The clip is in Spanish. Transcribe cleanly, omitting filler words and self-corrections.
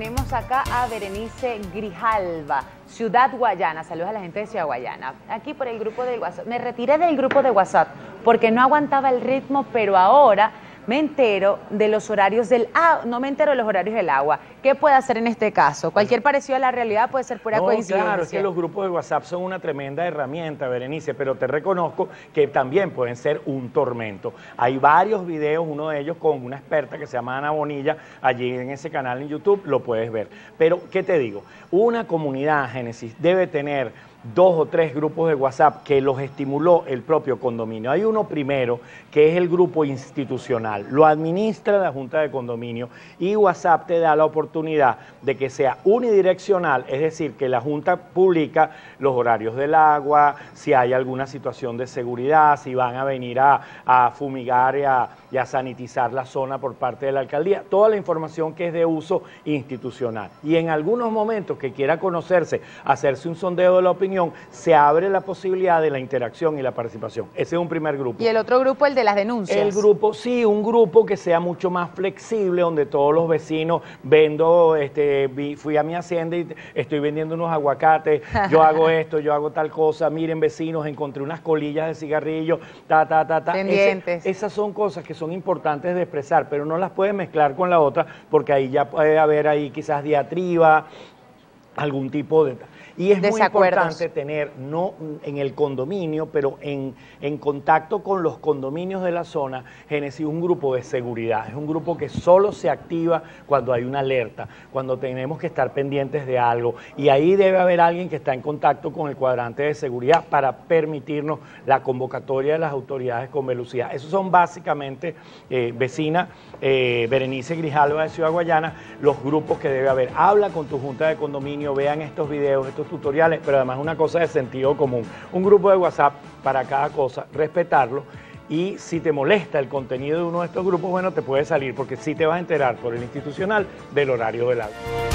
tenemos acá a Berenice Grijalva, Ciudad Guayana. Saludos a la gente de Ciudad Guayana. Aquí por el grupo de WhatsApp. Me retiré del grupo de WhatsApp porque no aguantaba el ritmo, pero ahora me entero de los horarios del agua. No me entero de los horarios del agua. ¿Qué puede hacer en este caso? Cualquier parecido a la realidad puede ser pura coincidencia. Claro, es que los grupos de WhatsApp son una tremenda herramienta, Berenice, pero te reconozco que también pueden ser un tormento. Hay varios videos, uno de ellos con una experta que se llama Ana Bonilla, allí en ese canal en YouTube, lo puedes ver. Pero, ¿qué te digo? Una comunidad, Génesis, debe tener 2 o 3 grupos de WhatsApp que los estimuló el propio condominio. Hay uno primero, que es el grupo institucional, lo administra la Junta de Condominio y WhatsApp te da la oportunidad de que sea unidireccional, es decir, que la Junta publica los horarios del agua, si hay alguna situación de seguridad, si van a venir a fumigar y a sanitizar la zona por parte de la alcaldía, toda la información que es de uso institucional. Y en algunos momentos que quiera conocerse, hacerse un sondeo de la opinión, se abre la posibilidad de la interacción y la participación. Ese es un primer grupo. ¿Y el otro grupo, el de las denuncias? El grupo, sí, un grupo que sea mucho más flexible, donde todos los vecinos vendo, fui a mi hacienda y estoy vendiendo unos aguacates, yo hago esto, yo hago tal cosa, miren vecinos, encontré unas colillas de cigarrillo, ta. Pendientes. Esas son cosas que son importantes de expresar, pero no las puedes mezclar con la otra, porque ahí ya puede haber ahí quizás diatriba, algún tipo de... Y es muy importante tener, no en el condominio, pero en contacto con los condominios de la zona, Génesis, un grupo de seguridad. Es un grupo que solo se activa cuando hay una alerta, cuando tenemos que estar pendientes de algo. Y ahí debe haber alguien que está en contacto con el cuadrante de seguridad para permitirnos la convocatoria de las autoridades con velocidad. Esos son básicamente, vecina Berenice Grijalva de Ciudad Guayana, los grupos que debe haber. Habla con tu junta de condominio, vean estos videos, estos tutoriales, pero además una cosa de sentido común, un grupo de WhatsApp para cada cosa, respetarlo, y si te molesta el contenido de uno de estos grupos, bueno, te puede salir, porque sí te vas a enterar por el institucional del horario del agua.